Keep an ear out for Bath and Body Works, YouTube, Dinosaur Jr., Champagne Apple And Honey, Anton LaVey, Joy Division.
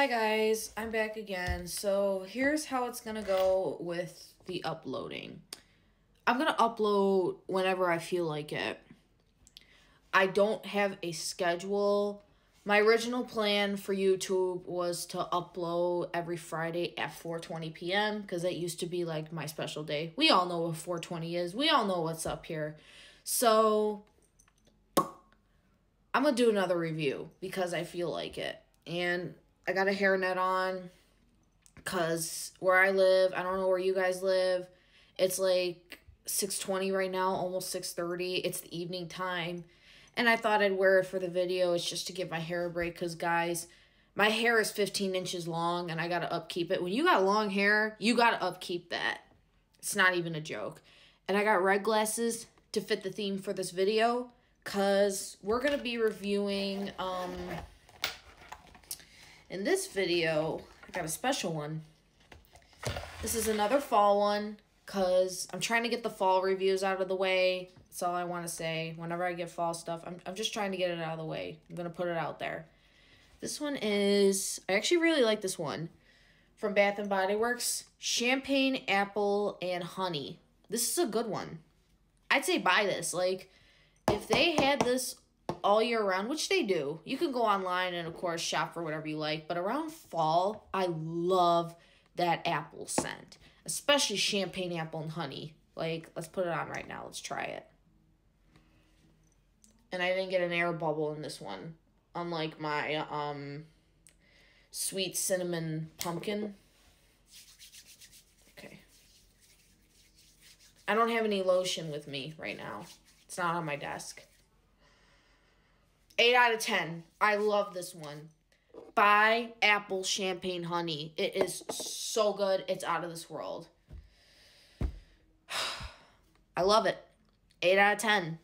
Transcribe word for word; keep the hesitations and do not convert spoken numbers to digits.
Hi guys, I'm back again. So here's how it's gonna go with the uploading. I'm gonna upload whenever I feel like it. I don't have a schedule. My original plan for YouTube was to upload every Friday at four twenty p m because that used to be like my special day. We all know what four twenty is. We all know what's up here. So I'm gonna do another review because I feel like it. And I got a hairnet on because where I live, I don't know where you guys live, it's like six twenty right now, almost six thirty. It's the evening time. And I thought I'd wear it for the video. It's just to give my hair a break because, guys, my hair is fifteen inches long and I got to upkeep it. When you got long hair, you got to upkeep that. It's not even a joke. And I got red glasses to fit the theme for this video because we're going to be reviewing... Um, In this video, I got a special one. This is another fall one because I'm trying to get the fall reviews out of the way. That's all I want to say. Whenever I get fall stuff, I'm, I'm just trying to get it out of the way. I'm going to put it out there. This one is, I actually really like this one, from Bath and Body Works, Champagne Apple and Honey. This is a good one. I'd say buy this. Like, if they had this all year round, which they do. You can go online and, of course, shop for whatever you like. But around fall, I love that apple scent, especially champagne apple and honey. Like, let's put it on right now. Let's try it. And I didn't get an air bubble in this one, unlike my um sweet cinnamon pumpkin. Okay. I don't have any lotion with me right now. It's not on my desk. eight out of ten. I love this one. Buy Apple Champagne Honey. It is so good. It's out of this world. I love it. eight out of ten.